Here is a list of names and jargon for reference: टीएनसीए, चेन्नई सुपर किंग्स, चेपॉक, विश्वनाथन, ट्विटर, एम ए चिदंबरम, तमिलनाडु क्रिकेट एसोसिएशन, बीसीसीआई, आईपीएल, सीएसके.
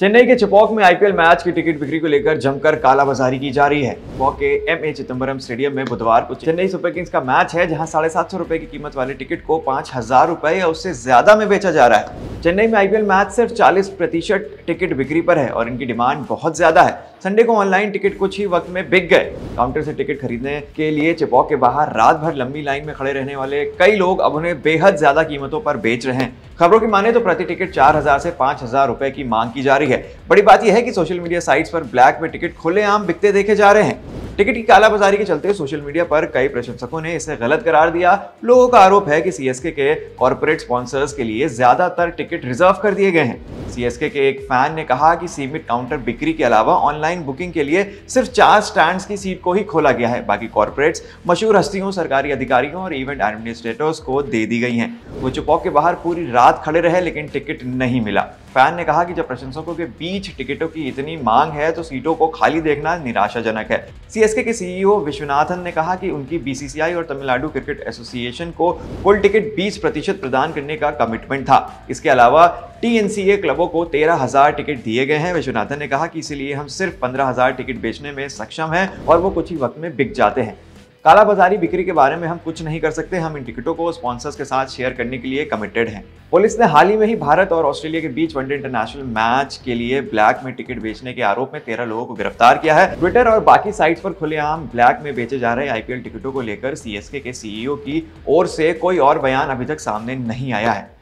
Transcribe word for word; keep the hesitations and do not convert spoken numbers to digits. चेन्नई के चेपॉक में आईपीएल match की टिकट बिक्री को लेकर जमकर कालाबाजारी की जा रही है। चेपॉक के एम ए चिदंबरम स्टेडियम में बुधवार को चेन्नई सुपर किंग्स का मैच है, जहां साढ़े सात सौ रुपए की कीमत वाले टिकट को पाँच हजार रुपए या उससे ज्यादा में बेचा जा रहा है। चेन्नई में आईपीएल मैच सिर्फ चालीस प्रतिशत टिकट बिक्री पर है और इनकी डिमांड बहुत ज्यादा है। संडे को ऑनलाइन टिकट कुछ ही वक्त में बिक गए। काउंटर से टिकट खरीदने के लिए चेपॉक के बाहर रात भर लंबी लाइन में खड़े रहने वाले कई लोग अब उन्हें बेहद ज्यादा कीमतों पर बेच रहे हैं। खबरों की माने तो प्रति टिकट चार हजार से पाँच हजार रुपए की मांग की जा रही है। बड़ी बात यह है कि सोशल मीडिया साइट्स पर ब्लैक में टिकट खुलेआम बिकते देखे जा रहे हैं। टिकट की कालाबाजारी के चलते सोशल मीडिया पर कई प्रशंसकों ने इसे गलत करार दिया। लोगों का आरोप है कि सीएसके के कॉर्पोरेट स्पॉन्सर्स के लिए ज्यादातर टिकट रिजर्व कर दिए गए हैं। सीएसके के एक फैन ने कहा कि सीमित काउंटर बिक्री के अलावा ऑनलाइन बुकिंग के लिए सिर्फ चार स्टैंड्स की सीट को ही खोला गया है। बाकी कॉर्पोरेट्स, मशहूर हस्तियों, सरकारी अधिकारियों और इवेंट एडमिनिस्ट्रेटर्स को दे दी गई हैं। वो चेपॉक के बाहर पूरी रात खड़े रहे, लेकिन टिकट नहीं मिला। फैन ने कहा कि जब प्रशंसकों के बीच टिकटों की इतनी मांग है तो सीटों को खाली देखना निराशाजनक है। सीएसके के सीईओ विश्वनाथन ने कहा कि उनकी बीसीसीआई और तमिलनाडु क्रिकेट एसोसिएशन को फुल टिकट बीस प्रतिशत प्रदान करने का कमिटमेंट था। इसके अलावा टीएनसीए क्लबों को तेरह हजार टिकट दिए गए हैं। विश्वनाथन ने कहा कि इसीलिए हम सिर्फ पंद्रह हजार टिकट बेचने में सक्षम है और वो कुछ ही वक्त में बिक जाते हैं। कालाबाजारी बिक्री के बारे में हम कुछ नहीं कर सकते। हम इन टिकटों को स्पॉन्सर्स के साथ शेयर करने के लिए कमिटेड हैं। पुलिस ने हाल ही में ही भारत और ऑस्ट्रेलिया के बीच वनडे इंटरनेशनल मैच के लिए ब्लैक में टिकट बेचने के आरोप में तेरह लोगों को गिरफ्तार किया है। ट्विटर और बाकी साइट्स पर खुलेआम ब्लैक में बेचे जा रहे आईपीएल टिकटों को लेकर सीएसके के सीईओ की ओर से कोई और बयान अभी तक सामने नहीं आया है।